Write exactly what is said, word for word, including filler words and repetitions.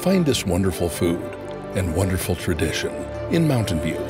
Find this wonderful food and wonderful tradition in Mountain View.